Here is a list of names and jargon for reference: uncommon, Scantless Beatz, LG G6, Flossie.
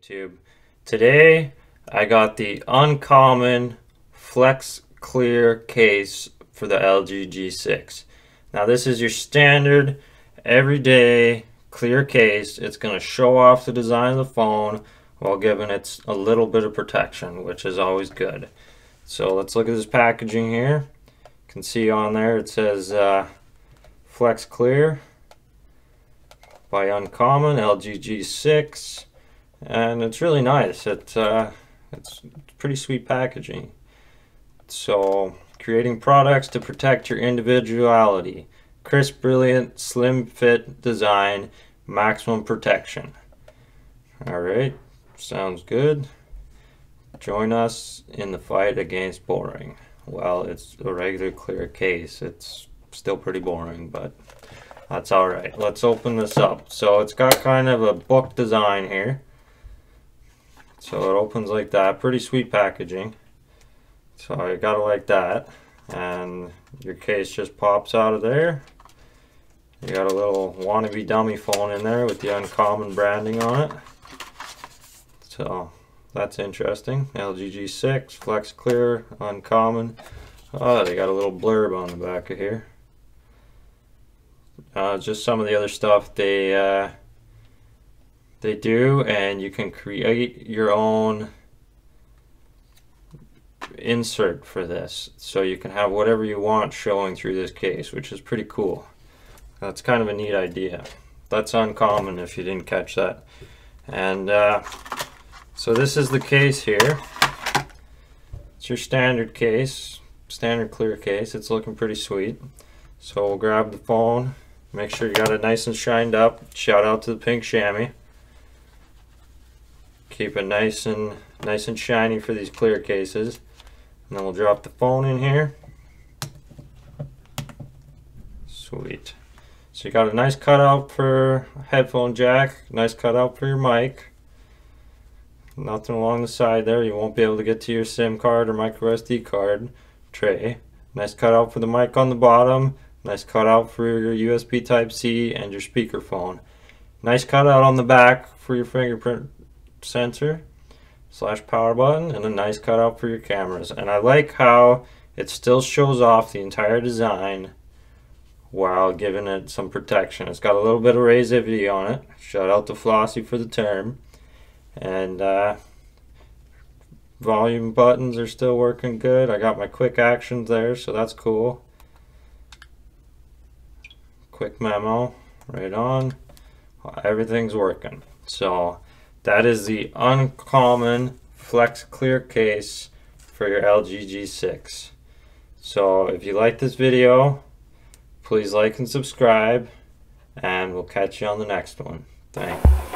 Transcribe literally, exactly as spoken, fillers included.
YouTube. Today I got the uncommon flex clear case for the L G G six. Now this is your standard everyday clear case. It's going to show off the design of the phone while giving it a little bit of protection, which is always good. So let's look at this packaging here. You can see on there it says uh, flex clear by Uncommon, L G G six, and it's really nice. It, uh, it's pretty sweet packaging. So, creating products to protect your individuality. Crisp, brilliant, slim fit design, maximum protection. Alright, sounds good. Join us in the fight against boring. Well, it's a regular clear case. It's still pretty boring, but that's all right. Let's open this up. So it's got kind of a book design here. So it opens like that. Pretty sweet packaging. So you gotta like that. And your case just pops out of there. You got a little wannabe dummy phone in there with the Uncommon branding on it. So that's interesting. L G G six, flex clear, Uncommon. Oh, they got a little blurb on the back of here. Uh, just some of the other stuff they uh, they do, and you can create your own insert for this, so you can have whatever you want showing through this case, which is pretty cool. That's kind of a neat idea. That's Uncommon if you didn't catch that. And uh, so this is the case here. It's your standard case, standard clear case. It's looking pretty sweet. So we'll grab the phone. Make sure you got it nice and shined up. Shout out to the pink chamois. Keep it nice and nice and shiny for these clear cases. And then we'll drop the phone in here. Sweet. So you got a nice cutout for headphone jack, nice cutout for your mic. Nothing along the side there. You won't be able to get to your SIM card or micro S D card tray. Nice cutout for the mic on the bottom. Nice cutout for your U S B Type C and your speakerphone. Nice cutout on the back for your fingerprint sensor slash power button, and a nice cutout for your cameras. And I like how it still shows off the entire design while giving it some protection. It's got a little bit of razivity on it. Shout out to Flossie for the term. And uh, volume buttons are still working good. I got my quick actions there, so that's cool. Quick memo, right on. Everything's working. So that is the Uncommon flex clear case for your L G G six. So if you like this video, please like and subscribe, and we'll catch you on the next one. Thanks.